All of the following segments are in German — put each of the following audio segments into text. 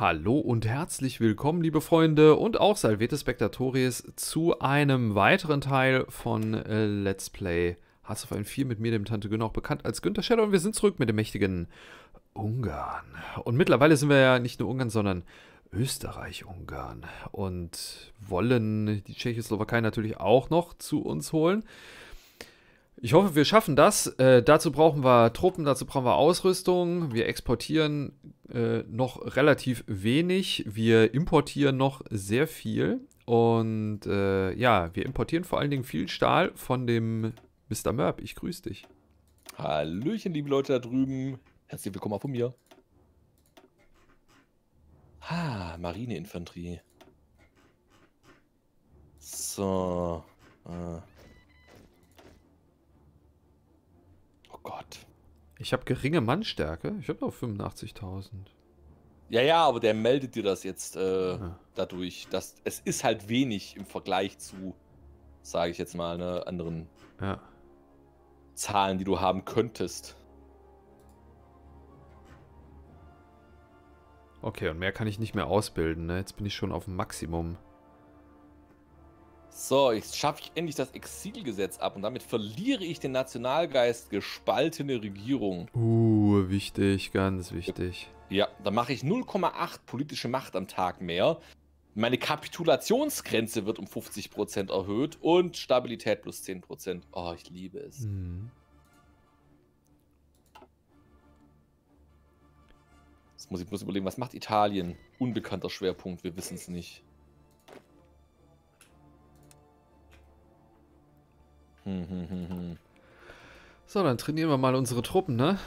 Hallo und herzlich willkommen, liebe Freunde, und auch Salvete Spectatoris zu einem weiteren Teil von Let's Play Hearts of Iron 4 mit mir, dem Tante Günther, auch bekannt als Günther Shadow, und wir sind zurück mit dem mächtigen Ungarn. Und mittlerweile sind wir ja nicht nur Ungarn, sondern Österreich-Ungarn und wollen die Tschechoslowakei natürlich auch noch zu uns holen. Ich hoffe, wir schaffen das. Dazu brauchen wir Truppen, dazu brauchen wir Ausrüstung. Wir exportieren noch relativ wenig. Wir importieren noch sehr viel. Und ja, wir importieren vor allen Dingen viel Stahl von dem Mr. Mörb. Ich grüße dich. Hallöchen, liebe Leute da drüben. Herzlich willkommen auch von mir. Ah, Marineinfanterie. So. Gott. Ich habe geringe Mannstärke. Ich habe noch 85.000. Ja, ja, aber der meldet dir das jetzt dadurch, dass es ist halt wenig im Vergleich zu, sage ich jetzt mal, ne, anderen Zahlen, die du haben könntest. Okay, und mehr kann ich nicht mehr ausbilden, ne? Jetzt bin ich schon auf dem Maximum. So, jetzt schaffe ich endlich das Exilgesetz ab und damit verliere ich den Nationalgeist gespaltene Regierung. Wichtig, ganz wichtig. Ja, da mache ich 0,8 politische Macht am Tag mehr. Meine Kapitulationsgrenze wird um 50% erhöht und Stabilität plus 10%. Oh, ich liebe es. Mhm. Jetzt muss ich bloß überlegen, was macht Italien? Unbekannter Schwerpunkt, wir wissen es nicht. So, dann trainieren wir mal unsere Truppen, ne?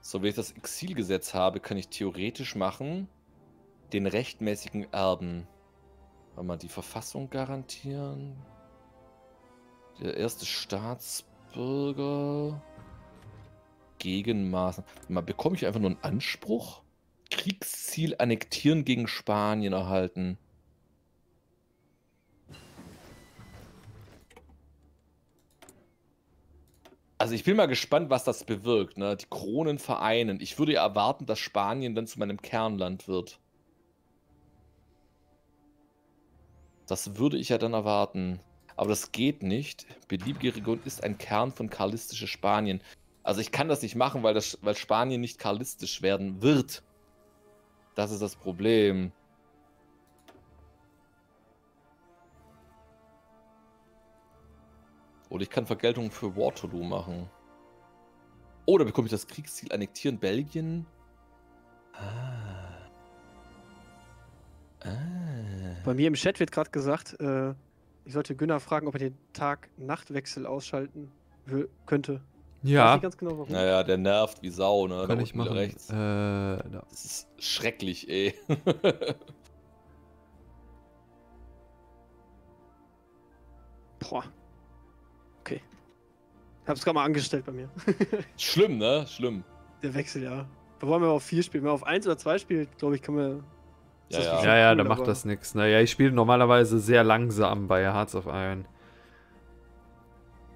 So, wenn ich das Exilgesetz habe, kann ich theoretisch machen, den rechtmäßigen Erben. Wollen wir die Verfassung garantieren? Der erste Staatsbürger. Gegenmaßen. Bekomme ich einfach nur einen Anspruch? Kriegsziel annektieren gegen Spanien erhalten. Also ich bin mal gespannt, was das bewirkt, ne? Die Kronen vereinen. Ich würde ja erwarten, dass Spanien dann zu meinem Kernland wird. Das würde ich ja dann erwarten. Aber das geht nicht. Beliebige Region ist ein Kern von karlistisches Spanien. Also ich kann das nicht machen, weil Spanien nicht karlistisch werden wird. Das ist das Problem. Oder ich kann Vergeltung für Waterloo machen. Oder bekomme ich das Kriegsziel annektieren Belgien? Bei mir im Chat wird gerade gesagt, ich sollte Günther fragen, ob er den Tag-Nacht-Wechsel ausschalten könnte. Ja. Ich weiß nicht ganz genau, warum. Naja, der nervt wie Sau, ne? Kann ich machen. Rechts. No. Das ist schrecklich, ey. Boah. Okay. Ich hab's gerade mal angestellt bei mir. Schlimm, ne? Schlimm. Der Wechsel, ja. Da wollen wir auf 4 spielen. Wenn man auf 1 oder 2 spielt, glaube ich, können wir... Ja, cool, da macht das nichts. Naja, ich spiele normalerweise sehr langsam bei Hearts of Iron.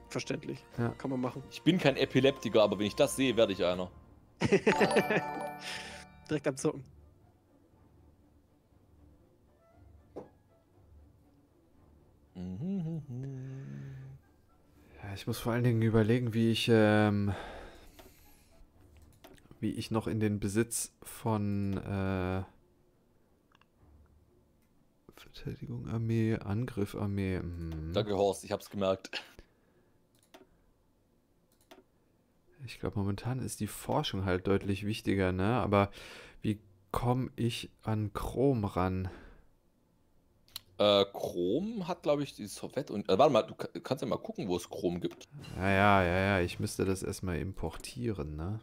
Verständlich. Ja. Kann man machen. Ich bin kein Epileptiker, aber wenn ich das sehe, werde ich einer. Direkt am Zocken. Ich muss vor allen Dingen überlegen, wie ich noch in den Besitz von Verteidigung, Armee, Angriff, Armee. Danke, Horst, ich hab's gemerkt. Ich glaube, momentan ist die Forschung halt deutlich wichtiger, ne? Aber wie komme ich an Chrom ran? Chrom hat, glaube ich, die Sowjetunion. Warte mal, du kannst ja mal gucken, wo es Chrom gibt. Ja, ich müsste das erstmal importieren, ne?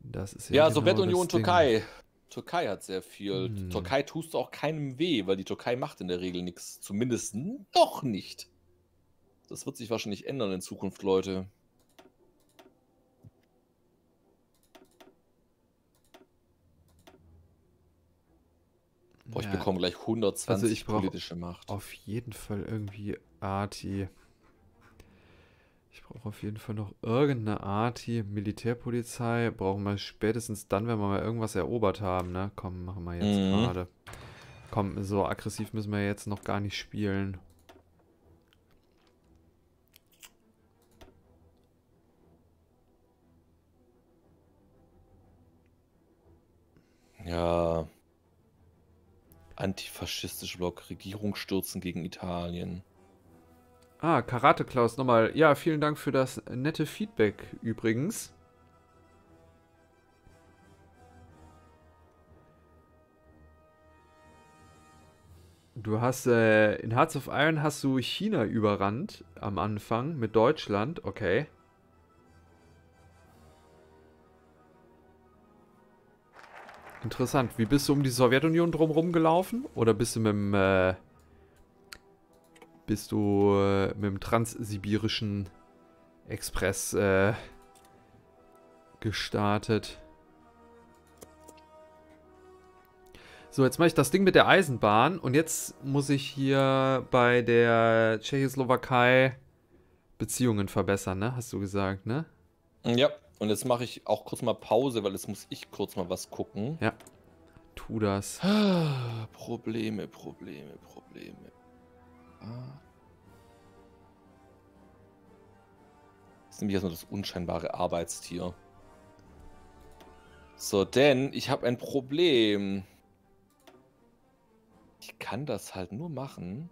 Das ist ja genau Sowjetunion, Türkei. Türkei hat sehr viel. Türkei tust du auch keinem weh, weil die Türkei macht in der Regel nichts. Zumindest noch nicht. Das wird sich wahrscheinlich ändern in Zukunft, Leute. Boah, ich bekomme gleich 120 also ich politische Macht. Auf jeden Fall irgendwie Arti. Ich Ich brauche auf jeden Fall noch irgendeine Art hier. Militärpolizei brauchen wir spätestens dann, wenn wir mal irgendwas erobert haben, ne? Komm, machen wir jetzt gerade. Komm, so aggressiv müssen wir jetzt noch gar nicht spielen. Ja. Antifaschistischer Block, Regierung stürzen gegen Italien. Ah, Karate Klaus nochmal. Ja, vielen Dank für das nette Feedback übrigens. Du hast, in Hearts of Iron hast du China überrannt am Anfang mit Deutschland, okay. Interessant. Wie bist du um die Sowjetunion drumherum gelaufen? Oder bist du mit dem transsibirischen Express gestartet? So, jetzt mache ich das Ding mit der Eisenbahn. Und jetzt muss ich hier bei der Tschechoslowakei Beziehungen verbessern, ne? Hast du gesagt, ne? Ja. Und jetzt mache ich auch kurz mal Pause, weil jetzt muss ich kurz mal was gucken. Ja, tu das. Probleme. Jetzt nehme ich erstmal das unscheinbare Arbeitstier. So, denn ich habe ein Problem. Ich kann das halt nur machen,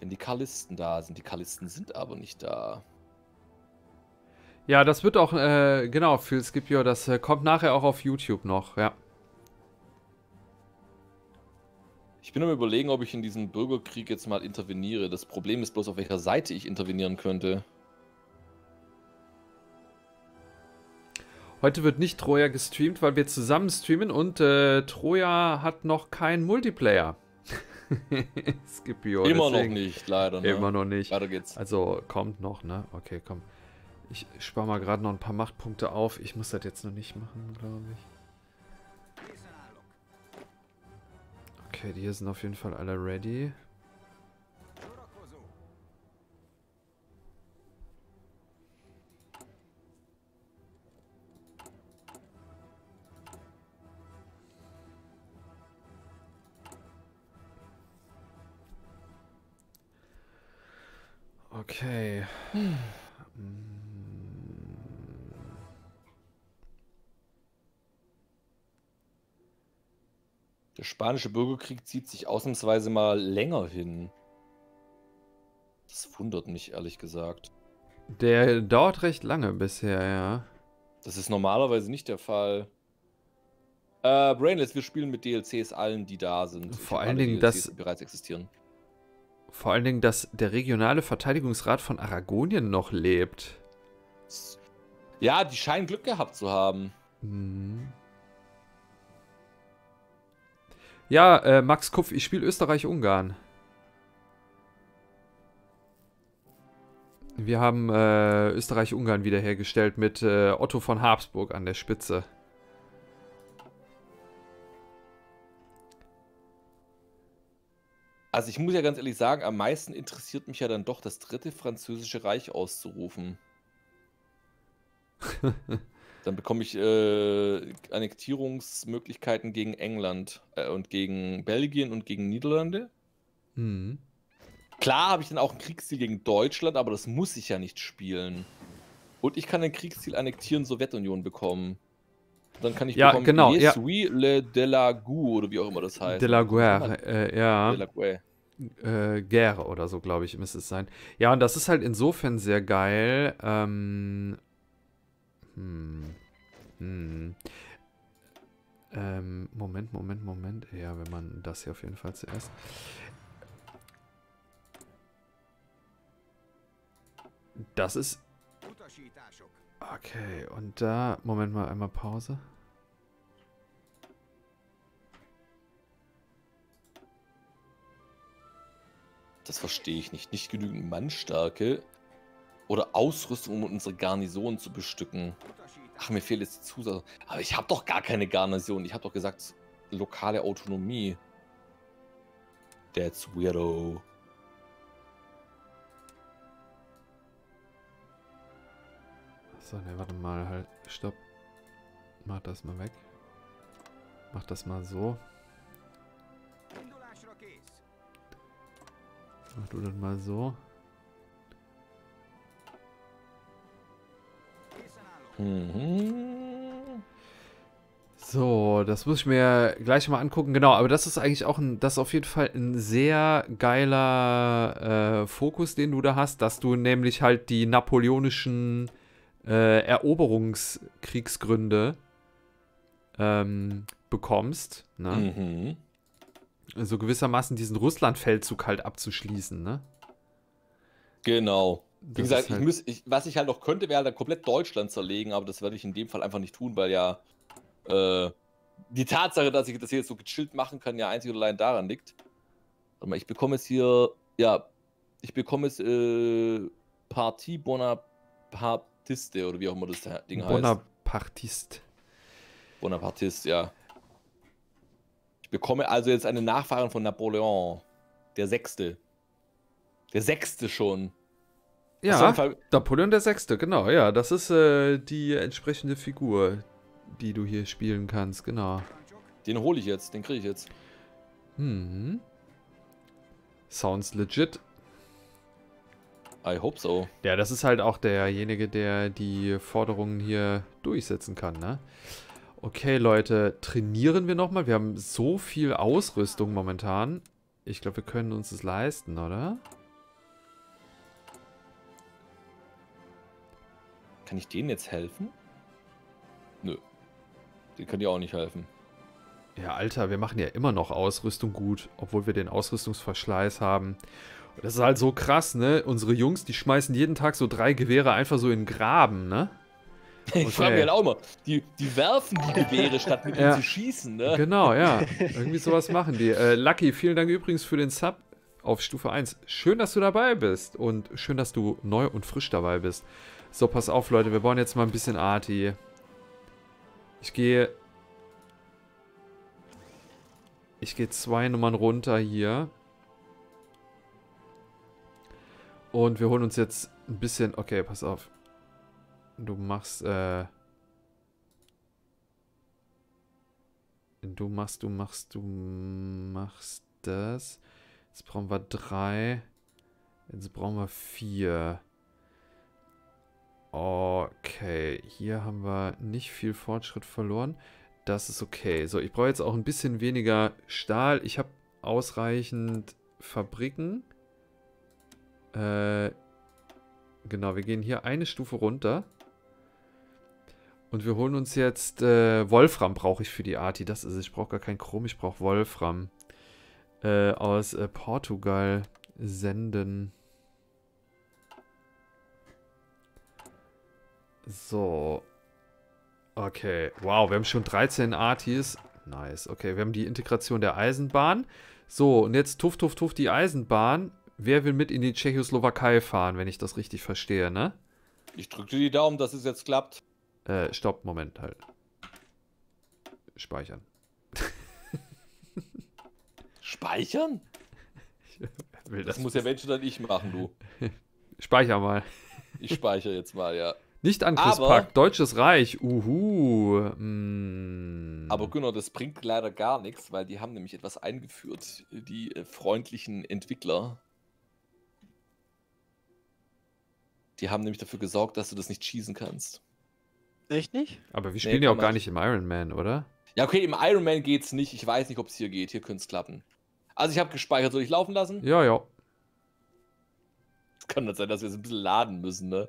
wenn die Karlisten da sind. Die Karlisten sind aber nicht da. Ja, das wird auch, genau, für Skipio, das kommt nachher auch auf YouTube noch, ja. Ich bin am Überlegen, ob ich in diesen Bürgerkrieg jetzt mal interveniere. Das Problem ist bloß, auf welcher Seite ich intervenieren könnte. Heute wird nicht Troja gestreamt, weil wir zusammen streamen und Troja hat noch keinen Multiplayer. Skipio, immer deswegen. Noch nicht, leider. Ne? Immer noch nicht. Weiter geht's. Also kommt noch, ne? Okay, komm. Ich spare mal gerade noch ein paar Machtpunkte auf. Ich muss das jetzt noch nicht machen, glaube ich. Okay, die hier sind auf jeden Fall alle ready. Okay. Der spanische Bürgerkrieg zieht sich ausnahmsweise mal länger hin. Das wundert mich, ehrlich gesagt. Der dauert recht lange bisher, ja. Das ist normalerweise nicht der Fall. Brainless, wir spielen mit DLCs allen, die da sind. Vor allen Dingen, dass bereits existieren. Vor allen Dingen, dass der regionale Verteidigungsrat von Aragonien noch lebt. Ja, die scheinen Glück gehabt zu haben. Mhm. Ja, Max Kupf, ich spiele Österreich-Ungarn. Wir haben Österreich-Ungarn wiederhergestellt mit Otto von Habsburg an der Spitze. Also ich muss ja ganz ehrlich sagen, am meisten interessiert mich ja dann doch, das dritte französische Reich auszurufen. Dann bekomme ich Annektierungsmöglichkeiten gegen England und gegen Belgien und gegen Niederlande. Mhm. Klar habe ich dann auch einen Kriegsziel gegen Deutschland, aber das muss ich ja nicht spielen. Und ich kann ein Kriegsziel annektieren, Sowjetunion bekommen. Dann kann ich ja, bekommen, genau, ja. Le De la Guerre, oder wie auch immer das heißt. De la Guerre, ja. De la Guerre. Guerre oder so, glaube ich, müsste es sein. Ja, und das ist halt insofern sehr geil. Moment. Ja, wenn man das hier auf jeden Fall zuerst... Das ist... Okay, und da... Moment mal, einmal Pause. Das verstehe ich nicht. Nicht genügend Mannstärke oder Ausrüstung, um unsere Garnison zu bestücken. Ach, mir fehlt jetzt die Zusatz... Aber ich habe doch gar keine Garnison. Ich habe doch gesagt, lokale Autonomie. That's weirdo. So, ne, warte mal, halt, stopp. Mach das mal weg. Mach das mal so. Mach du das mal so. Mhm. So, das muss ich mir gleich mal angucken. Genau, aber das ist eigentlich auch ein, das ist auf jeden Fall ein sehr geiler Fokus, den du da hast, dass du nämlich halt die napoleonischen Eroberungskriegsgründe bekommst, ne? Mhm. So gewissermaßen diesen Russlandfeldzug halt abzuschließen, ne? Genau. Wie gesagt, halt was ich halt noch könnte, wäre halt komplett Deutschland zerlegen, aber das werde ich in dem Fall einfach nicht tun, weil ja die Tatsache, dass ich das hier jetzt so gechillt machen kann, ja einzig und allein daran liegt. Warte mal, ich bekomme jetzt hier, ja, ich bekomme jetzt Parti Bonapartiste oder wie auch immer das Ding heißt. Bonapartist. Bonapartist, ja. Ich bekomme also jetzt eine Nachfahren von Napoleon, der Sechste. Der Sechste schon. Ja, Napoleon der Sechste, genau, ja, das ist die entsprechende Figur, die du hier spielen kannst, genau. Den hole ich jetzt, den kriege ich jetzt. Hm. Sounds legit. I hope so. Ja, das ist halt auch derjenige, der die Forderungen hier durchsetzen kann, ne? Okay, Leute, trainieren wir nochmal. Wir haben so viel Ausrüstung momentan. Ich glaube, wir können uns das leisten, oder? Kann ich denen jetzt helfen? Nö. Den können die auch nicht helfen. Ja, Alter, wir machen ja immer noch Ausrüstung gut, obwohl wir den Ausrüstungsverschleiß haben. Und das ist halt so krass, ne? Unsere Jungs, die schmeißen jeden Tag so 3 Gewehre einfach so in den Graben, ne? Okay. Ich frage mich halt auch mal, die werfen die Gewehre, statt mit ihnen zu schießen, ne? Genau, ja. Irgendwie sowas machen die. Lucky, vielen Dank übrigens für den Sub auf Stufe 1. Schön, dass du dabei bist und schön, dass du neu und frisch dabei bist. So, pass auf, Leute. Wir bauen jetzt mal ein bisschen Arti. Ich gehe 2 Nummern runter hier. Und wir holen uns jetzt ein bisschen... Okay, pass auf. Du machst... Du machst das. Jetzt brauchen wir 3. Jetzt brauchen wir 4. Okay, hier haben wir nicht viel Fortschritt verloren. Das ist okay. So, ich brauche jetzt auch ein bisschen weniger Stahl. Ich habe ausreichend Fabriken. Genau, wir gehen hier eine Stufe runter. Und wir holen uns jetzt... Wolfram brauche ich für die Arti. Das ist es. Ich brauche gar kein Chrom, ich brauche Wolfram. Aus Portugal senden. So. Okay. Wow, wir haben schon 13 Artis. Nice. Okay, wir haben die Integration der Eisenbahn. So, und jetzt tuff, tuff, tuff die Eisenbahn. Wer will mit in die Tschechoslowakei fahren, wenn ich das richtig verstehe, ne? Ich drücke dir die Daumen, dass es jetzt klappt. Stopp, Moment, halt. Speichern. Speichern? Das muss ja Menschen dann ich machen, du. Speicher mal. Ich speichere jetzt mal, ja. Nicht-Angriffspakt, Deutsches Reich, uhu. Mm. Aber genau, das bringt leider gar nichts, weil die haben nämlich etwas eingeführt, die freundlichen Entwickler. Die haben nämlich dafür gesorgt, dass du das nicht schießen kannst. Echt nicht? Aber wir spielen ja auch gar nicht im Iron Man, oder? Ja, okay, im Iron Man geht's nicht. Ich weiß nicht, ob es hier geht. Hier könnte es klappen. Also ich habe gespeichert. Soll ich laufen lassen? Ja, ja. Es kann dann sein, dass wir es ein bisschen laden müssen, ne?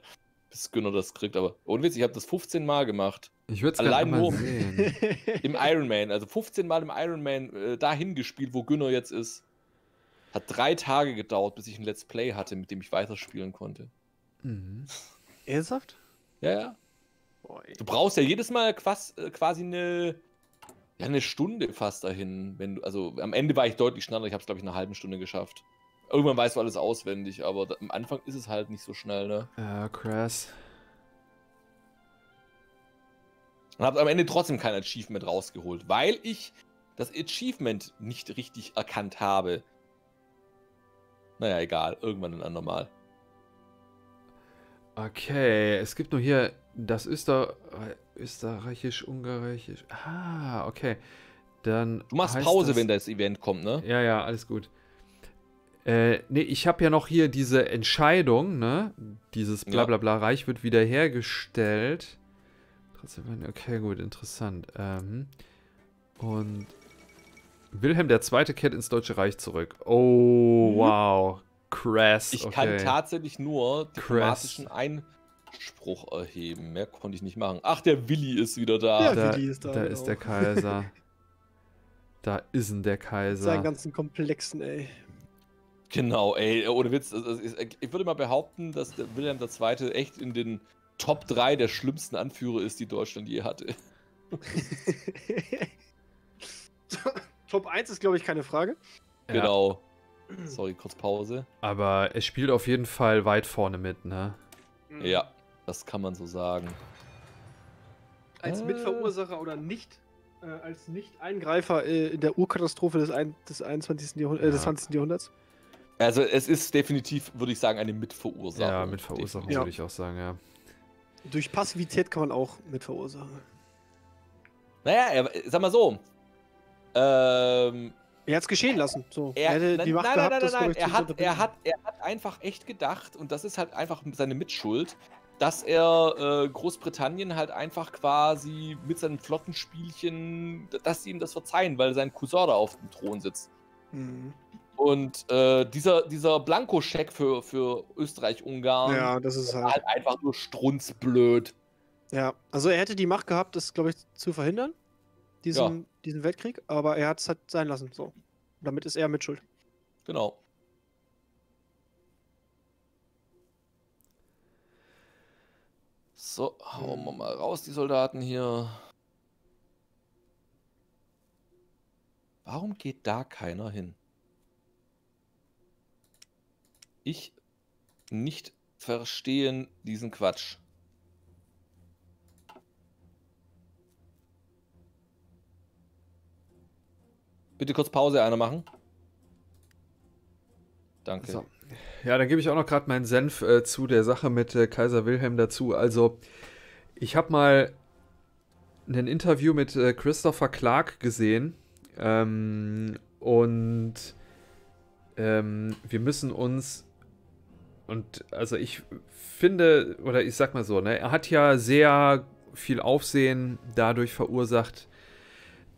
Bis Günther das kriegt, aber ohne Witz, ich habe das 15 Mal gemacht. Ich würde es allein nur sehen. Im Iron Man, also 15 Mal im Iron Man dahin gespielt, wo Günther jetzt ist. Hat 3 Tage gedauert, bis ich ein Let's Play hatte, mit dem ich weiterspielen konnte. Mhm. Ernsthaft? Ja, ja. Du brauchst ja jedes Mal quasi eine Stunde fast dahin. Wenn du, also am Ende war ich deutlich schneller, ich habe es glaube ich in einer halben Stunde geschafft. Irgendwann weißt du alles auswendig, aber am Anfang ist es halt nicht so schnell, ne? Ja, krass. Und hab am Ende trotzdem kein Achievement rausgeholt, weil ich das Achievement nicht richtig erkannt habe. Naja, egal. Irgendwann ein andermal. Okay, es gibt nur hier das österreichisch-ungarische. Ah, okay. Dann du machst Pause, wenn das Event kommt, ne? Ja, ja, alles gut. Ne, ich habe ja noch hier diese Entscheidung, ne? Dieses Blablabla, Reich wird wiederhergestellt. Okay, gut, interessant. Und Wilhelm der Zweite kehrt ins Deutsche Reich zurück. Oh, wow. Crass. Ich kann tatsächlich nur diplomatischen Einspruch erheben. Mehr konnte ich nicht machen. Ach, der Willi ist wieder da. Ja, der Willi ist da. Da ist der Kaiser. Da ist denn der Kaiser. Seinen ganzen Komplexen, ey. Genau, ey. Ohne Witz. Also ich würde mal behaupten, dass der Wilhelm II. Echt in den Top 3 der schlimmsten Anführer ist, die Deutschland je hatte. Top 1 ist, glaube ich, keine Frage. Ja. Genau. Sorry, kurz Pause. Aber es spielt auf jeden Fall weit vorne mit, ne? Ja, das kann man so sagen. Als Mitverursacher oder nicht, als Nicht-Eingreifer in der Urkatastrophe des 21. Jahrhunderts, des 20. Jahrhunderts. Also es ist definitiv, würde ich sagen, eine Mitverursacher. Ja, Mitverursacher würde ich auch sagen, ja. Durch Passivität kann man auch mitverursachen. Naja, sag mal so. Er hat es geschehen lassen. So. Er hat einfach echt gedacht, und das ist halt einfach seine Mitschuld, dass er Großbritannien halt einfach quasi mit seinem Flottenspielchen, dass sie ihm das verzeihen, weil sein Cousin da auf dem Thron sitzt. Mhm. Und dieser Blankoscheck für Österreich-Ungarn, ja, das ist halt einfach nur strunzblöd. Ja, also er hätte die Macht gehabt, das, glaube ich, zu verhindern, diesen Weltkrieg, aber er hat es halt sein lassen, so. Damit ist er mitschuld. Genau. So, hauen wir mal raus, die Soldaten hier. Warum geht da keiner hin? Ich nicht verstehen diesen Quatsch. Bitte kurz Pause einer machen. Danke. So. Ja, dann gebe ich auch noch gerade meinen Senf zu der Sache mit Kaiser Wilhelm dazu. Also, ich habe mal ein Interview mit Christopher Clark gesehen. Wir müssen uns... Und also ich finde, oder ich sag mal so, ne, er hat ja sehr viel Aufsehen dadurch verursacht,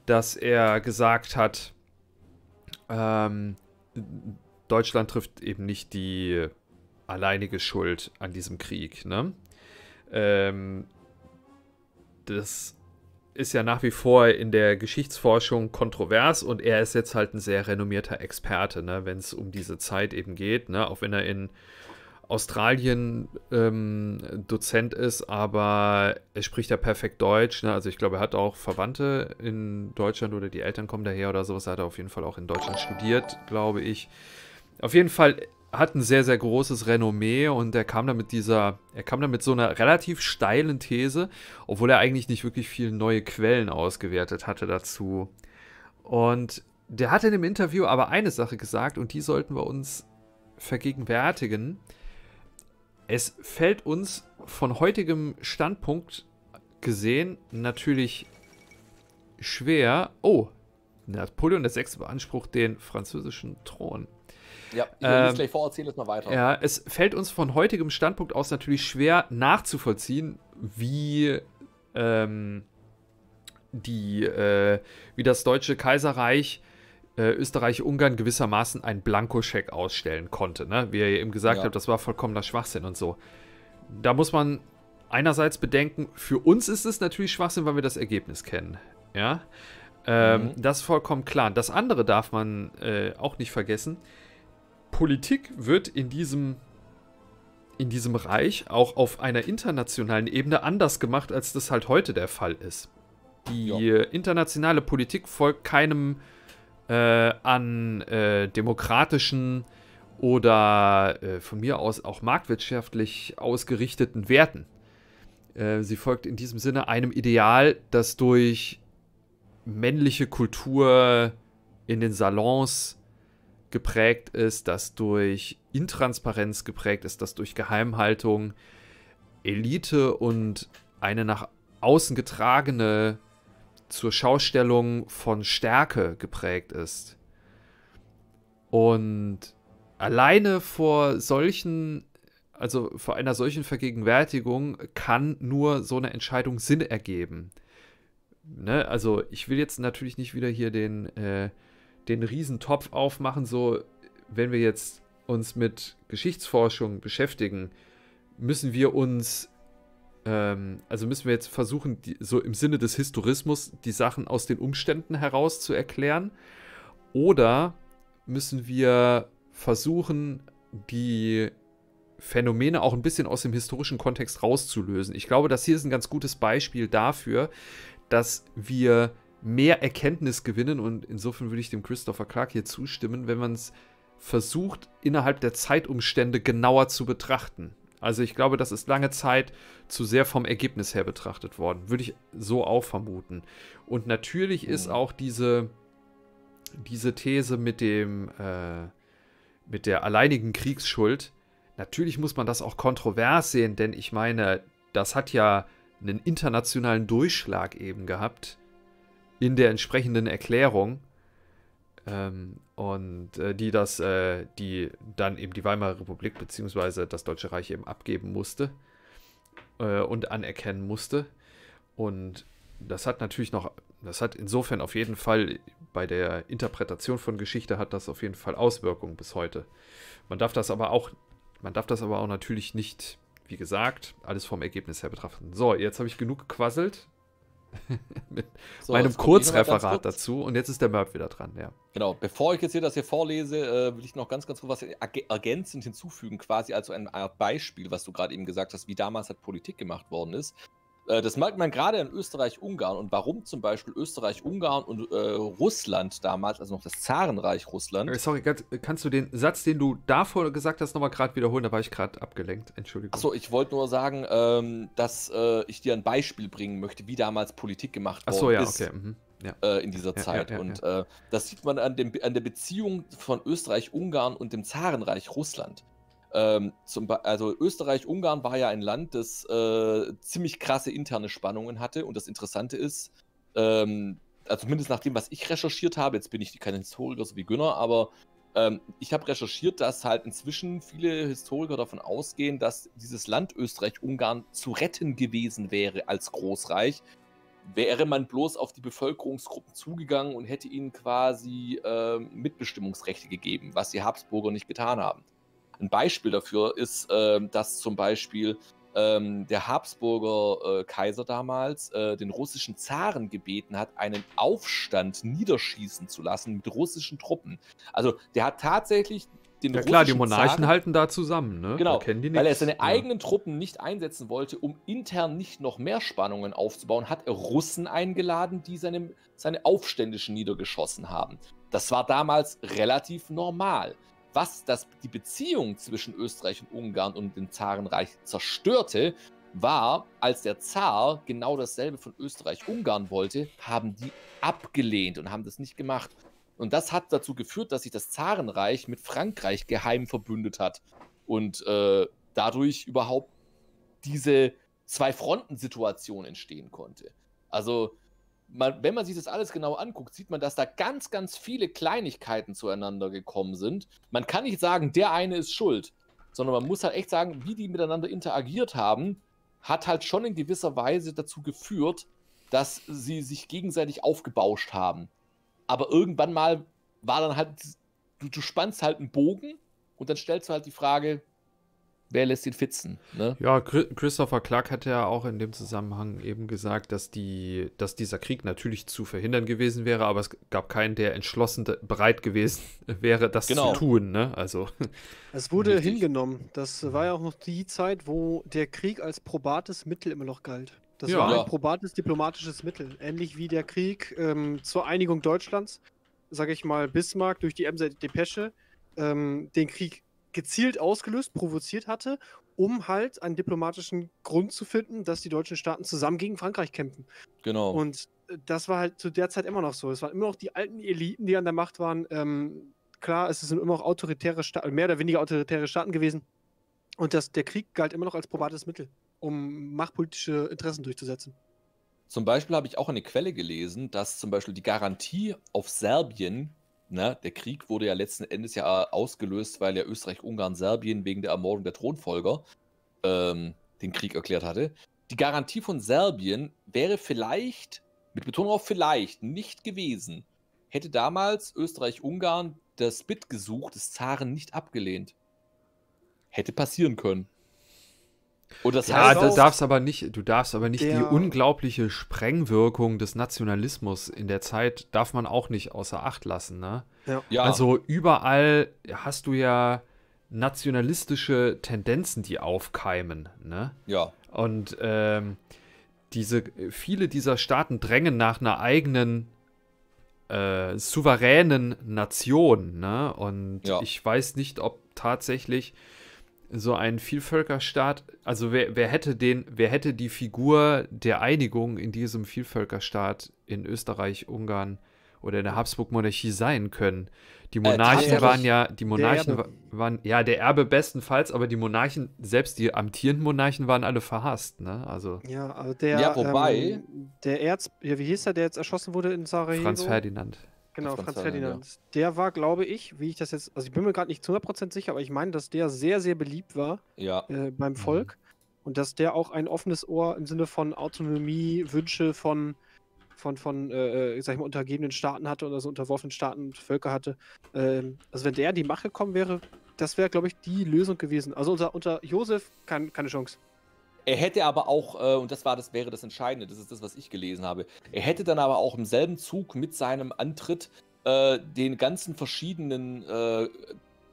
dass er gesagt hat, Deutschland trifft eben nicht die alleinige Schuld an diesem Krieg, ne? Das ist ja nach wie vor in der Geschichtsforschung kontrovers, und er ist jetzt halt ein sehr renommierter Experte, ne, wenn es um diese Zeit eben geht, ne, auch wenn er in Australien Dozent ist, aber er spricht ja perfekt Deutsch. Ne? Also ich glaube, er hat auch Verwandte in Deutschland oder die Eltern kommen daher oder sowas. Hat er auf jeden Fall auch in Deutschland studiert, glaube ich. Auf jeden Fall hat ein sehr, sehr großes Renommee, und er kam da mit so einer relativ steilen These, obwohl er eigentlich nicht wirklich viele neue Quellen ausgewertet hatte dazu. Und der hat in dem Interview aber eine Sache gesagt, und die sollten wir uns vergegenwärtigen. Es fällt uns von heutigem Standpunkt gesehen natürlich schwer. Oh, Napoleon der Sechste beansprucht den französischen Thron. Ja, ich will das gleich vorerzählen, jetzt mal weiter. Ja, es fällt uns von heutigem Standpunkt aus natürlich schwer nachzuvollziehen, wie das Deutsche Kaiserreich Österreich-Ungarn gewissermaßen einen Blankoscheck ausstellen konnte, ne? Wie ihr eben gesagt habt, das war vollkommener Schwachsinn und so. Da muss man einerseits bedenken, für uns ist es natürlich Schwachsinn, weil wir das Ergebnis kennen. Ja? Das ist vollkommen klar. Das andere darf man auch nicht vergessen. Politik wird in diesem Reich auch auf einer internationalen Ebene anders gemacht, als das halt heute der Fall ist. Die internationale Politik folgt keinem demokratischen oder von mir aus auch marktwirtschaftlich ausgerichteten Werten. Sie folgt in diesem Sinne einem Ideal, das durch männliche Kultur in den Salons geprägt ist, das durch Intransparenz geprägt ist, das durch Geheimhaltung Elite und eine nach außen getragene zur Schaustellung von Stärke geprägt ist. Und alleine vor solchen, also vor einer solchen Vergegenwärtigung kann nur so eine Entscheidung Sinn ergeben. Ne? Also ich will jetzt natürlich nicht wieder hier den Riesentopf aufmachen, so wenn wir jetzt uns mit Geschichtsforschung beschäftigen, müssen wir uns, also müssen wir jetzt versuchen, so im Sinne des Historismus die Sachen aus den Umständen heraus zu erklären, oder müssen wir versuchen, die Phänomene auch ein bisschen aus dem historischen Kontext rauszulösen. Ich glaube, das hier ist ein ganz gutes Beispiel dafür, dass wir mehr Erkenntnis gewinnen, und insofern würde ich dem Christopher Clark hier zustimmen, wenn man es versucht, innerhalb der Zeitumstände genauer zu betrachten. Also ich glaube, das ist lange Zeit zu sehr vom Ergebnis her betrachtet worden. Würde ich so auch vermuten. Und natürlich ist auch diese These mit der alleinigen Kriegsschuld, natürlich muss man das auch kontrovers sehen, denn ich meine, das hat ja einen internationalen Durchschlag eben gehabt in der entsprechenden Erklärung, die dann eben die Weimarer Republik bzw. das Deutsche Reich eben abgeben musste und anerkennen musste. Und das hat natürlich noch, das hat insofern auf jeden Fall bei der Interpretation von Geschichte hat das auf jeden Fall Auswirkungen bis heute. Man darf das aber auch, natürlich nicht, wie gesagt, alles vom Ergebnis her betrachten. So, jetzt habe ich genug gequasselt mit so, meinem Kurzreferat dazu, und jetzt ist der Mörb wieder dran, ja. Genau, bevor ich jetzt hier das hier vorlese, will ich noch ganz kurz was ergänzend hinzufügen, quasi als ein Beispiel, was du gerade eben gesagt hast, wie damals halt Politik gemacht worden ist. Das merkt man gerade in Österreich-Ungarn, und warum zum Beispiel Österreich-Ungarn und Russland damals, also noch das Zarenreich-Russland. Sorry, kannst du den Satz, den du davor gesagt hast, nochmal gerade wiederholen? Da war ich gerade abgelenkt, Entschuldigung. Achso, ich wollte nur sagen, dass ich dir ein Beispiel bringen möchte, wie damals Politik gemacht worden ist. Okay. Mhm. Ja. In dieser Zeit. Und das sieht man an der Beziehung von Österreich-Ungarn und dem Zarenreich Russland. Also Österreich-Ungarn war ja ein Land, das ziemlich krasse interne Spannungen hatte, und das Interessante ist, also zumindest nach dem, was ich recherchiert habe, jetzt bin ich kein Historiker so wie Günther, aber ich habe recherchiert, dass halt inzwischen viele Historiker davon ausgehen, dass dieses Land Österreich-Ungarn zu retten gewesen wäre als Großreich, wäre man bloß auf die Bevölkerungsgruppen zugegangen und hätte ihnen quasi Mitbestimmungsrechte gegeben, was die Habsburger nicht getan haben. Ein Beispiel dafür ist, dass zum Beispiel der Habsburger Kaiser damals den russischen Zaren gebeten hat, einen Aufstand niederschießen zu lassen mit russischen Truppen. Also der hat tatsächlich den russischen Zaren... Ja klar, die Monarchen halten da zusammen, ne? Genau, kennen die nicht. Weil er seine eigenen Truppen nicht einsetzen wollte, um intern nicht noch mehr Spannungen aufzubauen, hat er Russen eingeladen, die seine Aufständischen niedergeschossen haben. Das war damals relativ normal. Was die Beziehung zwischen Österreich und Ungarn und dem Zarenreich zerstörte, war, als der Zar genau dasselbe von Österreich-Ungarn wollte, haben die abgelehnt und haben das nicht gemacht. Und das hat dazu geführt, dass sich das Zarenreich mit Frankreich geheim verbündet hat und dadurch überhaupt diese Zwei-Fronten-Situation entstehen konnte. Also... wenn man sich das alles genau anguckt, sieht man, dass da ganz viele Kleinigkeiten zueinander gekommen sind. Man kann nicht sagen, der eine ist schuld, sondern man muss halt echt sagen, wie die miteinander interagiert haben, hat halt schon in gewisser Weise dazu geführt, dass sie sich gegenseitig aufgebauscht haben. Aber irgendwann mal war dann halt, du spannst halt einen Bogen und dann stellst du halt die Frage, wer lässt ihn fitzen? Ne? Ja, Christopher Clark hat ja auch in dem Zusammenhang eben gesagt, dass dieser Krieg natürlich zu verhindern gewesen wäre, aber es gab keinen, der entschlossen bereit gewesen wäre, das zu tun. Ne? Also, es wurde hingenommen. Das war ja auch noch die Zeit, wo der Krieg als probates Mittel immer noch galt. Das war ein probates diplomatisches Mittel. Ähnlich wie der Krieg zur Einigung Deutschlands, sage ich mal, Bismarck durch die Emser Depesche den Krieg gezielt ausgelöst, provoziert hatte, um halt einen diplomatischen Grund zu finden, dass die deutschen Staaten zusammen gegen Frankreich kämpfen. Genau. Und das war halt zu der Zeit immer noch so. Es waren immer noch die alten Eliten, die an der Macht waren. Klar, es sind immer noch autoritäre Staaten, mehr oder weniger autoritäre Staaten gewesen. Und der Krieg galt immer noch als probates Mittel. um machtpolitische Interessen durchzusetzen. Zum Beispiel habe ich auch eine Quelle gelesen, dass zum Beispiel die Garantie auf Serbien, ne, der Krieg wurde ja letzten Endes ja ausgelöst, weil ja Österreich-Ungarn Serbien wegen der Ermordung der Thronfolger den Krieg erklärt hatte. Die Garantie von Serbien wäre vielleicht, mit Betonung auf vielleicht, nicht gewesen, hätte damals Österreich-Ungarn das Bittgesuch des Zaren nicht abgelehnt. Hätte passieren können. Und das ja, heißt, du darfst aber nicht die unglaubliche Sprengwirkung des Nationalismus in der Zeit darf man auch nicht außer Acht lassen, ne? Ja. Ja. Also überall hast du ja nationalistische Tendenzen, die aufkeimen, ne? Ja. Und viele dieser Staaten drängen nach einer eigenen souveränen Nation, ne? Und ja, ich weiß nicht, ob tatsächlich so ein Vielvölkerstaat, also wer hätte die Figur der Einigung in diesem Vielvölkerstaat in Österreich-Ungarn oder in der Habsburg-Monarchie sein können? Die Monarchen waren ja der Erbe bestenfalls, aber die Monarchen, selbst die amtierenden Monarchen, waren alle verhasst, ne? Also ja, also wie hieß der jetzt erschossen wurde in Sarajevo? Franz Ferdinand. Genau, Franz Ferdinand. Ja. Der war, glaube ich, wie ich das jetzt, also ich bin mir gerade nicht zu 100% sicher, aber ich meine, dass der sehr, sehr beliebt war, ja, beim Volk, und dass der auch ein offenes Ohr im Sinne von Autonomie, Wünsche von sag ich mal, untergebenen Staaten hatte oder so unterworfenen Staaten und Völker hatte. Also wenn der in die Macht gekommen wäre, das wäre, glaube ich, die Lösung gewesen. Also unter Josef keine Chance. Er hätte aber auch, und das wäre das Entscheidende, das ist das, was ich gelesen habe, er hätte dann aber auch im selben Zug mit seinem Antritt den ganzen verschiedenen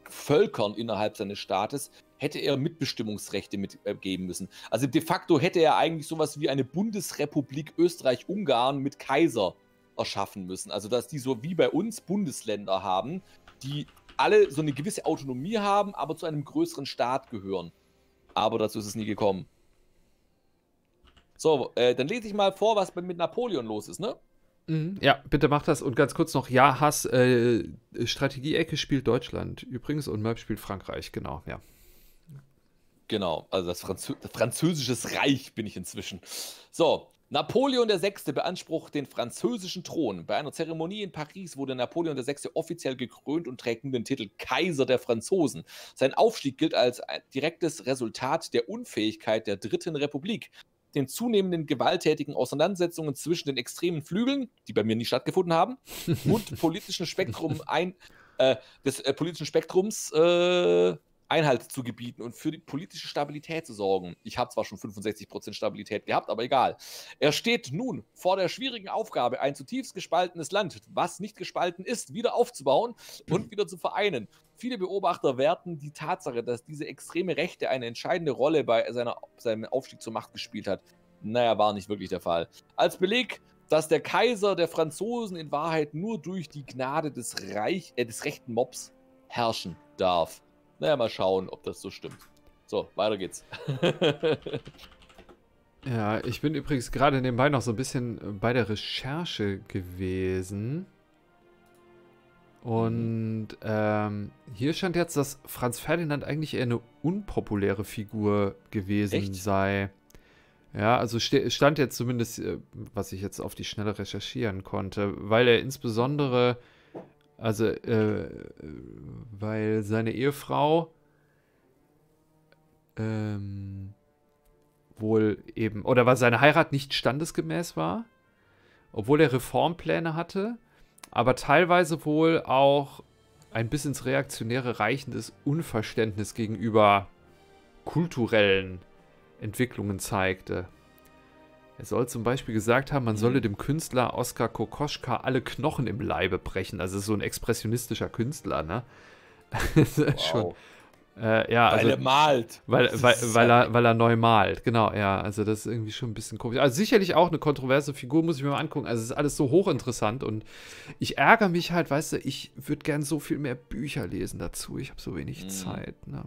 Völkern innerhalb seines Staates, hätte er Mitbestimmungsrechte mitgeben müssen. Also de facto hätte er eigentlich sowas wie eine Bundesrepublik Österreich-Ungarn mit Kaiser erschaffen müssen. Also dass die so wie bei uns Bundesländer haben, die alle so eine gewisse Autonomie haben, aber zu einem größeren Staat gehören. Aber dazu ist es nie gekommen. So, dann lese ich mal vor, was mit Napoleon los ist, ne? Mhm, ja, bitte mach das. Und ganz kurz noch, ja, Hass, Strategie-Ecke spielt Deutschland übrigens und Mörb spielt Frankreich, genau, ja. Genau, also das französisches Reich bin ich inzwischen. So, Napoleon der Sechste beansprucht den französischen Thron. Bei einer Zeremonie in Paris wurde Napoleon der Sechste offiziell gekrönt und trägt nun den Titel Kaiser der Franzosen. Sein Aufstieg gilt als direktes Resultat der Unfähigkeit der Dritten Republik, den zunehmenden gewalttätigen Auseinandersetzungen zwischen den extremen Flügeln, die bei mir nie stattgefunden haben, und politischen Spektrum des politischen Spektrums Einhalt zu gebieten und für die politische Stabilität zu sorgen. Ich habe zwar schon 65% Stabilität gehabt, aber egal. Er steht nun vor der schwierigen Aufgabe, ein zutiefst gespaltenes Land, was nicht gespalten ist, wieder aufzubauen und wieder zu vereinen. Viele Beobachter werten die Tatsache, dass diese extreme Rechte eine entscheidende Rolle bei seinem Aufstieg zur Macht gespielt hat. Naja, war nicht wirklich der Fall. Als Beleg, dass der Kaiser der Franzosen in Wahrheit nur durch die Gnade des rechten Mobs herrschen darf. Naja, mal schauen, ob das so stimmt. So, weiter geht's. Ja, ich bin übrigens gerade nebenbei noch so ein bisschen bei der Recherche gewesen. Und hier stand jetzt, dass Franz Ferdinand eigentlich eher eine unpopuläre Figur gewesen sei. Ja, also stand jetzt zumindest, was ich jetzt auf die Schnelle recherchieren konnte, weil er insbesondere... Also, weil seine Ehefrau wohl eben, oder weil seine Heirat nicht standesgemäß war, obwohl er Reformpläne hatte, aber teilweise wohl auch ein bis ins Reaktionäre reichendes Unverständnis gegenüber kulturellen Entwicklungen zeigte. Er soll zum Beispiel gesagt haben, man solle dem Künstler Oskar Kokoschka alle Knochen im Leibe brechen. Also so ein expressionistischer Künstler, ne? Wow. Schon, ja, weil also, er malt. Weil er neu malt, genau, ja. Also das ist irgendwie schon ein bisschen komisch. Also sicherlich auch eine kontroverse Figur, muss ich mir mal angucken. Also es ist alles so hochinteressant und ich ärgere mich halt, weißt du, ich würde gern so viel mehr Bücher lesen dazu. Ich habe so wenig Zeit, ne?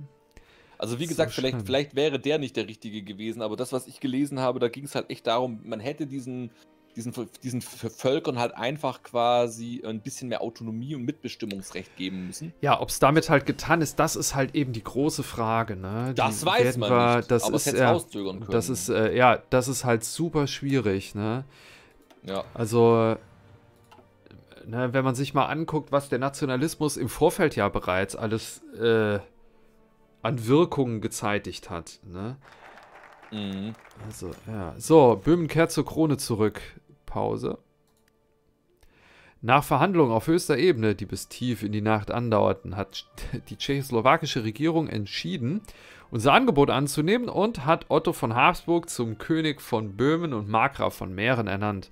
Also wie gesagt, vielleicht wäre der nicht der Richtige gewesen, aber das, was ich gelesen habe, da ging es halt echt darum, man hätte diesen diesen Völkern halt einfach quasi ein bisschen mehr Autonomie und Mitbestimmungsrecht geben müssen. Ja, ob es damit halt getan ist, das ist halt eben die große Frage, ne? Das weiß man nicht, aber es hätte rauszögern können. Das ist, ja, das ist halt super schwierig, ne? Ja. Also, ne, wenn man sich mal anguckt, was der Nationalismus im Vorfeld ja bereits alles an Wirkungen gezeitigt hat, ne? Mhm. Also, ja. So, Böhmen kehrt zur Krone zurück. Pause. Nach Verhandlungen auf höchster Ebene, die bis tief in die Nacht andauerten, hat die tschechoslowakische Regierung entschieden, unser Angebot anzunehmen und hat Otto von Habsburg zum König von Böhmen und Markgraf von Mähren ernannt.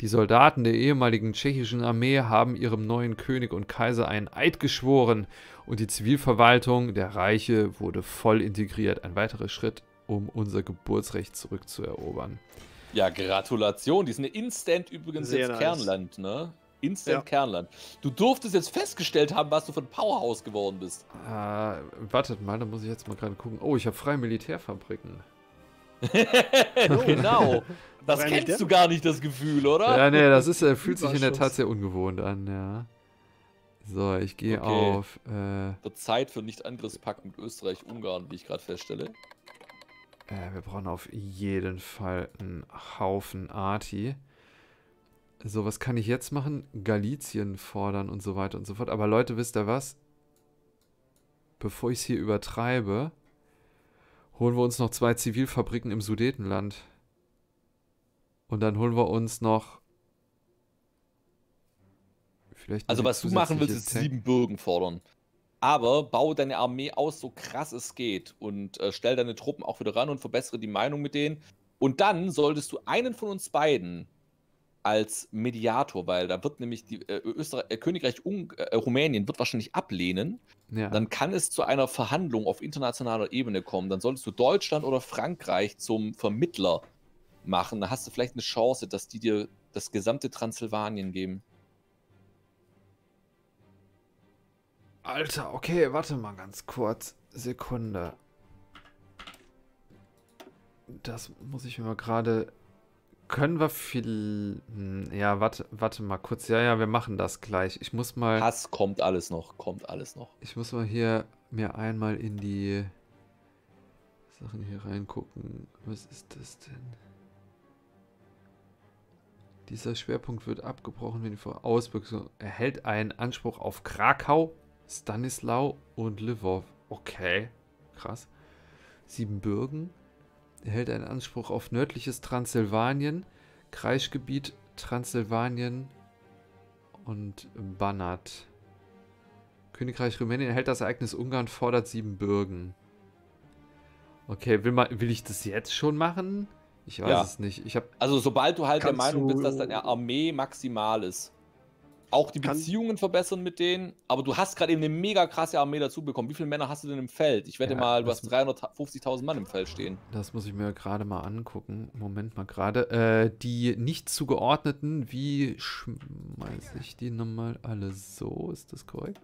Die Soldaten der ehemaligen tschechischen Armee haben ihrem neuen König und Kaiser einen Eid geschworen und die Zivilverwaltung der Reiche wurde voll integriert. Ein weiterer Schritt, um unser Geburtsrecht zurückzuerobern. Ja, Gratulation. Die sind instant übrigens jetzt Kernland, ne? Instant Kernland. Du durftest jetzt festgestellt haben, was du von Powerhouse geworden bist. Wartet mal, da muss ich jetzt mal gerade gucken. Oh, ich habe freie Militärfabriken. Genau. Das kennst du gar nicht, das Gefühl, oder? Ja, nee, das ist, fühlt sich in der Tat sehr ungewohnt an, ja. So, ich gehe auf... Wird Zeit für Nicht-Angriffspakt mit Österreich-Ungarn, wie ich gerade feststelle. Wir brauchen auf jeden Fall einen Haufen Arti. So, was kann ich jetzt machen? Galizien fordern und so weiter und so fort. Aber Leute, wisst ihr was? Bevor ich es hier übertreibe, holen wir uns noch 2 Zivilfabriken im Sudetenland. Und dann holen wir uns noch... Vielleicht also was du machen willst, ist Siebenbürgen fordern. Aber baue deine Armee aus, so krass es geht. Und stell deine Truppen auch wieder ran und verbessere die Meinung mit denen. Und dann solltest du einen von uns beiden als Mediator, weil da wird nämlich die Königreich Rumänien wird wahrscheinlich ablehnen. Ja. Dann kann es zu einer Verhandlung auf internationaler Ebene kommen. Dann solltest du Deutschland oder Frankreich zum Vermittler machen. Da hast du vielleicht eine Chance, dass die dir das gesamte Transsilvanien geben. Alter, okay, warte mal ganz kurz. Sekunde. Das muss ich mir mal gerade... Können wir viel... Ja, warte mal kurz. Ja, ja, wir machen das gleich. Ich muss mal... Das kommt alles noch, kommt alles noch. Ich muss mal hier mir einmal in die Sachen hier reingucken. Was ist das denn? Dieser Schwerpunkt wird abgebrochen, wenn die Vorauswirkung erhält einen Anspruch auf Krakau, Stanislau und Lwow. Okay, krass. Siebenbürgen erhält einen Anspruch auf nördliches Transsilvanien, Kreisgebiet Transsilvanien und Banat. Königreich Rumänien erhält das Ereignis Ungarn, fordert Siebenbürgen. Okay, will ich das jetzt schon machen? Ich weiß es nicht. Ich hab, also sobald du halt der Meinung bist, dass deine Armee maximal ist. Auch die Beziehungen verbessern mit denen, aber du hast gerade eben eine mega krasse Armee dazu bekommen. Wie viele Männer hast du denn im Feld? Ich wette mal, du hast 350.000 Mann im Feld stehen. Das muss ich mir gerade mal angucken. Moment mal gerade. Die nicht zugeordneten, wie schmeiße ich die nochmal alle so? Ist das korrekt?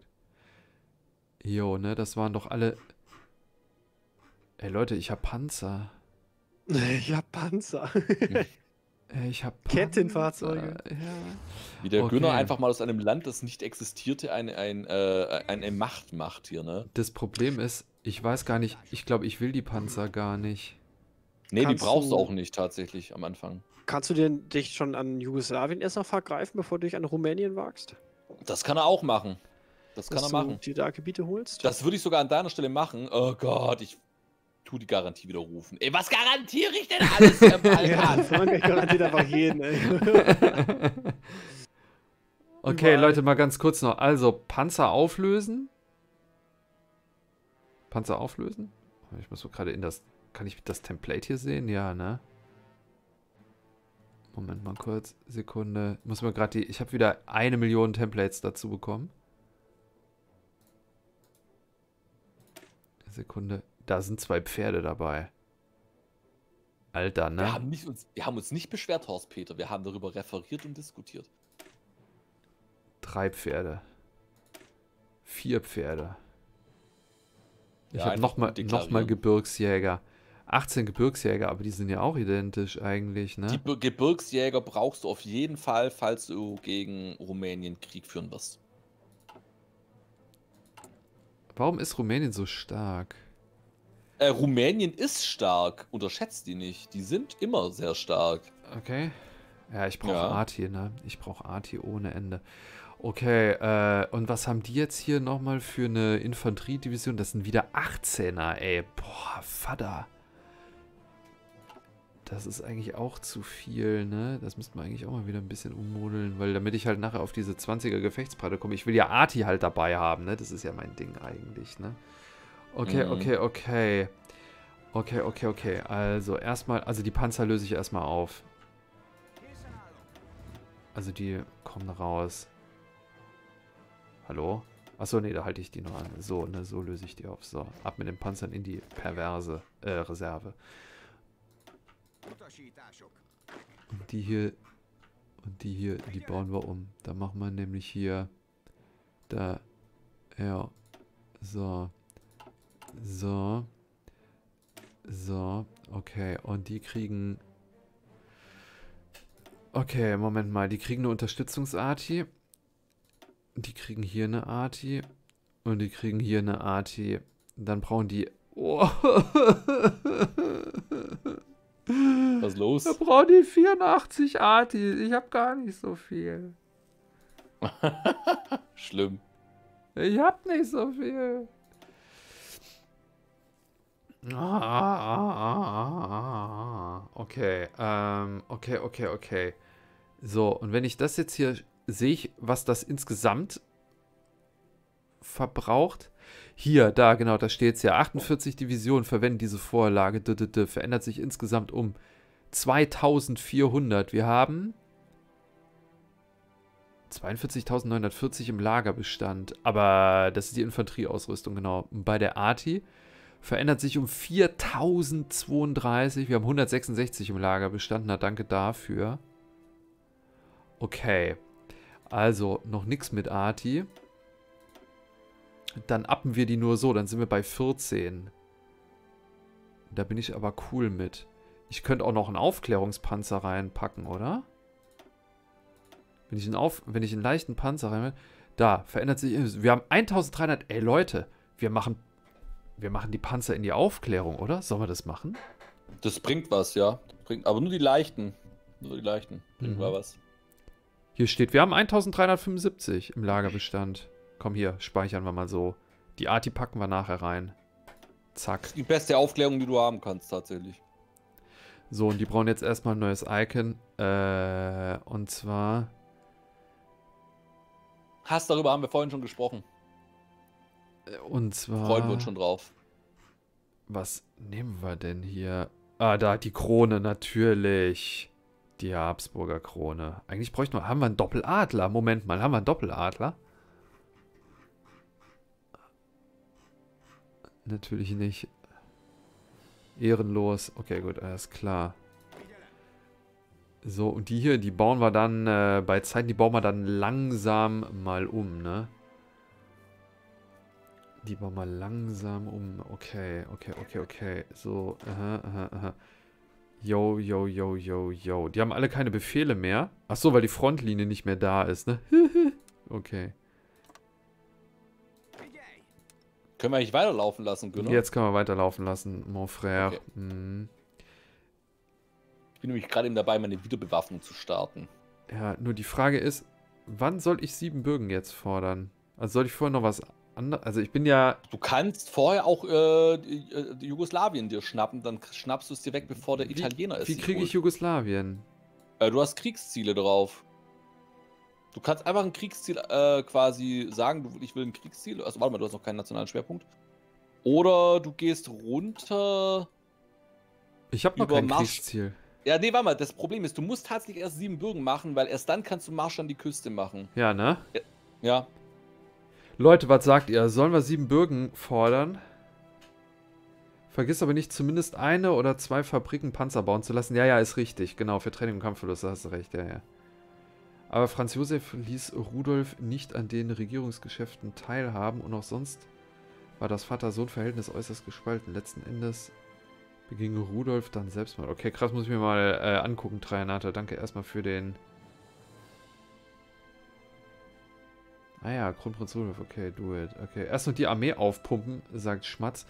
Jo, ne, das waren doch alle... Ey Leute, ich hab Panzer. Ich hab Panzer. Ich hab Kettenfahrzeuge. Ja. Wie der Gönner einfach mal aus einem Land, das nicht existierte, eine Macht macht hier, ne? Das Problem ist, ich weiß gar nicht, ich glaube, ich will die Panzer gar nicht. Nee, die brauchst du auch nicht tatsächlich am Anfang. Kannst du denn dich schon an Jugoslawien erst noch vergreifen, bevor du dich an Rumänien wagst? Das kann er auch machen. Das kann er machen. Dass du dir da Gebiete holst? Das würde ich sogar an deiner Stelle machen. Oh Gott, ich... Tu die Garantie widerrufen. Ey, was garantiere ich denn alles im Balkan? Ich garantiere einfach jeden, ey. Okay, überall. Leute, mal ganz kurz noch. Also, Panzer auflösen. Panzer auflösen? Ich muss so gerade in das... Kann ich das Template hier sehen? Ja, ne? Moment mal kurz. Sekunde. Muss man gerade die... Ich habe wieder 1 Million Templates dazu bekommen. Sekunde. Da sind 2 Pferde dabei. Alter, ne? Wir haben uns nicht beschwert, Horst Peter. Wir haben darüber referiert und diskutiert. 3 Pferde. 4 Pferde. Ich habe nochmal Gebirgsjäger. 18 Gebirgsjäger, aber die sind ja auch identisch eigentlich, ne? Die Gebirgsjäger brauchst du auf jeden Fall, falls du gegen Rumänien Krieg führen wirst. Warum ist Rumänien so stark? Rumänien ist stark, unterschätzt die nicht. Die sind immer sehr stark. Okay. Ja, ich brauche Arti, ne? Ich brauche Arti ohne Ende. Okay, und was haben die jetzt hier nochmal für eine Infanteriedivision? Das sind wieder 18er, ey. Boah, Vater. Das ist eigentlich auch zu viel, ne? Das müssten wir eigentlich auch mal wieder ein bisschen ummodeln, weil damit ich halt nachher auf diese 20er Gefechtsbreite komme, ich will ja Arti halt dabei haben, ne? Das ist ja mein Ding eigentlich, ne? Okay, okay. Okay. Also erstmal, also die Panzer löse ich erstmal auf. Also die kommen raus. Hallo? Achso, nee, da halte ich die noch an. So, ne, so löse ich die auf. So, ab mit den Panzern in die perverse Reserve. Und die hier, die bauen wir um. Da machen wir nämlich hier, da, ja, so, okay, und die kriegen, okay, Moment mal, die kriegen eine Unterstützungsarti, die kriegen hier eine Arti und die kriegen hier eine Arti, dann brauchen die, oh. Was ist los? Da brauchen die 84 Arti, ich habe gar nicht so viel. Schlimm. Ich habe nicht so viel. Okay, okay. So, und wenn ich das jetzt hier sehe, ich, was das insgesamt verbraucht. Hier, da, genau, da steht es ja. 48 Divisionen verwenden diese Vorlage. Verändert sich insgesamt um 2400. Wir haben 42.940 im Lagerbestand. Aber das ist die Infanterieausrüstung, genau. Bei der Arti verändert sich um 4032. Wir haben 166 im Lagerbestand. Na, danke dafür. Okay. Also, noch nichts mit Arti. Dann uppen wir die nur so. Dann sind wir bei 14. Da bin ich aber cool mit. Ich könnte auch noch einen Aufklärungspanzer reinpacken, oder? Wenn ich einen, wenn ich einen leichten Panzer rein... Da, verändert sich... Wir haben 1300... Ey, Leute, wir machen die Panzer in die Aufklärung, oder? Sollen wir das machen? Das bringt was, ja. Bringt, aber nur die leichten. Nur die leichten. Bringt mal was. Hier steht, wir haben 1375 im Lagerbestand. Komm hier, speichern wir mal so. Die Arti packen wir nachher rein. Zack. Das ist die beste Aufklärung, die du haben kannst, tatsächlich. So, und die brauchen jetzt erstmal ein neues Icon. Und zwar... Hass, darüber haben wir vorhin schon gesprochen. Und zwar... Freuen wir uns schon drauf. Was nehmen wir denn hier? Ah, da die Krone, natürlich. Die Habsburger Krone. Eigentlich bräuchten wir... Haben wir einen Doppeladler? Moment mal, haben wir einen Doppeladler? Natürlich nicht. Ehrenlos. Okay, gut, alles klar. So, und die hier, die bauen wir dann... bei Zeiten, die bauen wir dann langsam mal um, ne? Die bauen wir langsam um. Okay. So, Yo. Die haben alle keine Befehle mehr. Achso, weil die Frontlinie nicht mehr da ist, ne? Okay. Können wir eigentlich weiterlaufen lassen, Günther? Jetzt können wir weiterlaufen lassen, mon frère. Okay. Ich bin nämlich gerade eben dabei, meine Wiederbewaffnung zu starten. Ja, nur die Frage ist, wann soll ich Siebenbürgen jetzt fordern? Also soll ich vorher noch was... Also ich bin ja... Du kannst vorher auch Jugoslawien dir schnappen, dann schnappst du es dir weg, bevor der Italiener ist. Wie kriege ich Jugoslawien? Du hast Kriegsziele drauf. Du kannst einfach ein Kriegsziel quasi sagen, ich will ein Kriegsziel. Also warte mal, du hast noch keinen nationalen Schwerpunkt. Oder du gehst runter... Ich habe noch kein Kriegsziel. Ja, nee, warte mal, das Problem ist, du musst tatsächlich erst Siebenbürgen machen, weil erst dann kannst du Marsch an die Küste machen. Ja, ne? Ja. Leute, was sagt ihr? Sollen wir Siebenbürgen fordern? Vergiss aber nicht, zumindest eine oder zwei Fabriken Panzer bauen zu lassen. Ja, ist richtig. Genau, für Training und Kampfverluste hast du recht. Ja. Aber Franz Josef ließ Rudolf nicht an den Regierungsgeschäften teilhaben und auch sonst war das Vater-Sohn-Verhältnis äußerst gespalten. Letzten Endes Beging Rudolf dann Selbstmord. Okay, krass, muss ich mir mal angucken, Traianata. Danke erstmal für den... Ah ja, Kronprinz Rudolf, okay, do it. Okay, erst noch die Armee aufpumpen, sagt Schmatz.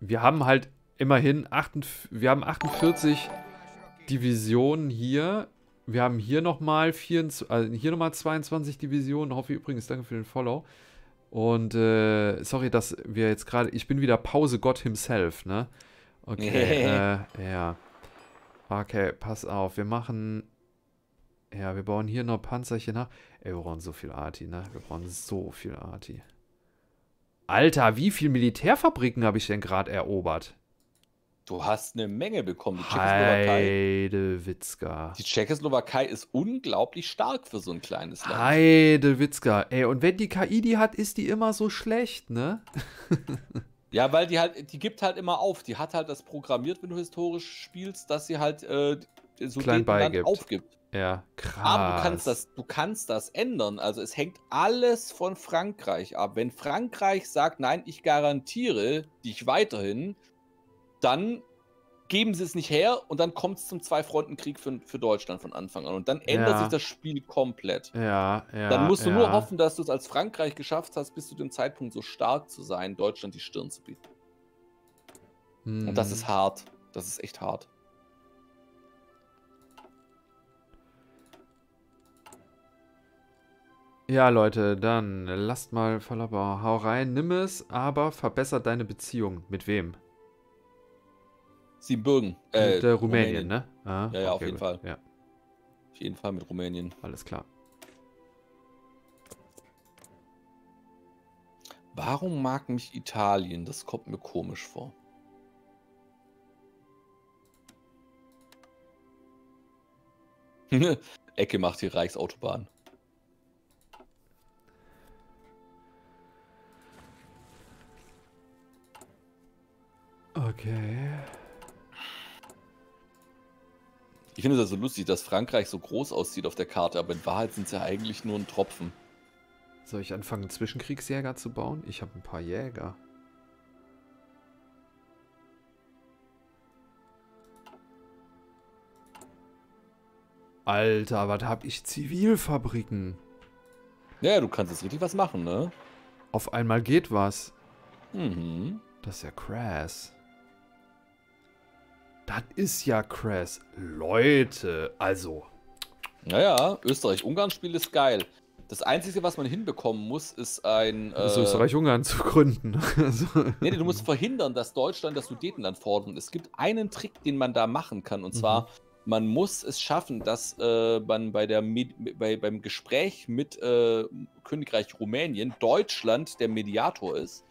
Wir haben halt immerhin 48 Divisionen hier. Wir haben hier nochmal 22 Divisionen. Hoffe ich übrigens, danke für den Follow. Und sorry, dass wir jetzt gerade... Ich bin wieder Pause God himself, ne? Okay, ja. Okay, pass auf. Wir machen... Ja, wir bauen hier noch Panzerchen nach. Ey, wir brauchen so viel Arti, ne? Wir brauchen so viel Arti. Alter, wie viele Militärfabriken habe ich denn gerade erobert? Du hast eine Menge bekommen, die Tschechoslowakei. Heidewitzka. Die Tschechoslowakei ist unglaublich stark für so ein kleines Land. Heidewitzka. Ey, und wenn die KI die hat, ist die immer so schlecht, ne? Ja, weil die halt, die gibt halt immer auf. Die hat halt das programmiert, wenn du historisch spielst, dass sie halt so Sudetenland aufgibt. Ja, krass. Aber du kannst das ändern. Also es hängt alles von Frankreich ab. Wenn Frankreich sagt, nein, ich garantiere dich weiterhin, dann geben sie es nicht her und dann kommt es zum Zwei-Fronten-Krieg für Deutschland von Anfang an. Und dann ändert sich das Spiel komplett. Ja, dann musst du nur hoffen, dass du es als Frankreich geschafft hast, bis zu dem Zeitpunkt so stark zu sein, Deutschland die Stirn zu bieten. Hm. Und das ist hart. Das ist echt hart. Ja, Leute, dann lasst mal Falaba, hau rein, nimm es, aber verbessert deine Beziehung. Mit wem? Siebenbürgen. Mit Rumänien, ne? Ah, ja, okay, auf jeden gut. Fall. Ja. Auf jeden Fall mit Rumänien. Alles klar. Warum mag mich Italien? Das kommt mir komisch vor. Ecke macht die Reichsautobahn. Okay. Ich finde es ja so lustig, dass Frankreich so groß aussieht auf der Karte, aber in Wahrheit sind es ja eigentlich nur ein Tropfen. Soll ich anfangen, einen Zwischenkriegsjäger zu bauen? Ich habe ein paar Jäger. Alter, was habe ich? Zivilfabriken. Ja, du kannst jetzt richtig was machen, ne? Auf einmal geht was. Mhm. Das ist ja krass. Das ist ja krass. Leute, also. Naja, Österreich-Ungarn-Spiel ist geil. Das Einzige, was man hinbekommen muss, ist ein... Das Österreich-Ungarn zu gründen. Nee, du musst verhindern, dass Deutschland das Sudetenland fordert. Es gibt einen Trick, den man da machen kann. Und zwar, man muss es schaffen, dass man beim Gespräch mit Königreich Rumänien Deutschland der Mediator ist.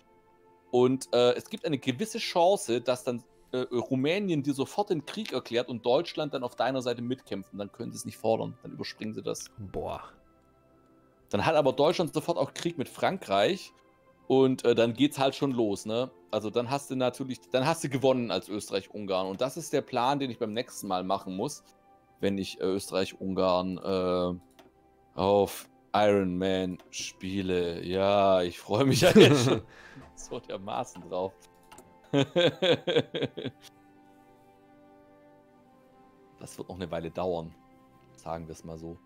Und es gibt eine gewisse Chance, dass dann Rumänien dir sofort den Krieg erklärt und Deutschland dann auf deiner Seite mitkämpft. Und dann können sie es nicht fordern. Dann überspringen sie das. Boah. Dann hat aber Deutschland sofort auch Krieg mit Frankreich. Und dann geht's halt schon los, ne? Also dann hast du natürlich, dann hast du gewonnen als Österreich-Ungarn. Und das ist der Plan, den ich beim nächsten Mal machen muss, wenn ich Österreich-Ungarn auf Iron Man spiele. Ja, ich freue mich ja jetzt schon. So dermaßen drauf. Das wird noch eine Weile dauern. Sagen wir es mal so.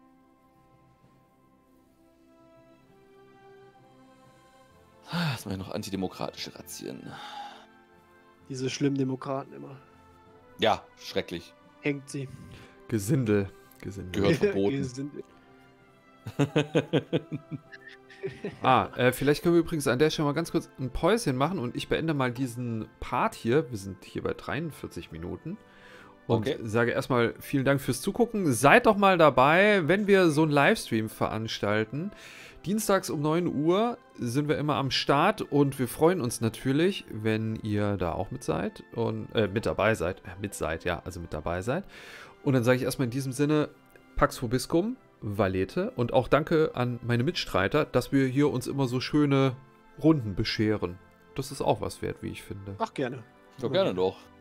Jetzt mache ich noch antidemokratische Razzien. Diese schlimmen Demokraten immer. Ja, schrecklich. Hängt sie. Gesindel. Gehört verboten. Gesindel. Vielleicht können wir übrigens an der Stelle mal ganz kurz ein Päuschen machen und ich beende mal diesen Part hier. Wir sind hier bei 43 Minuten und sage erstmal vielen Dank fürs Zugucken. Seid doch mal dabei, wenn wir so einen Livestream veranstalten. Dienstags um 9 Uhr sind wir immer am Start und wir freuen uns natürlich, wenn ihr da auch mit seid und mit dabei seid. Und dann sage ich erstmal in diesem Sinne Pax Vobiscum. Valete und auch danke an meine Mitstreiter, dass wir hier uns immer so schöne Runden bescheren. Das ist auch was wert, wie ich finde. Ach, gerne. Ja, gerne doch.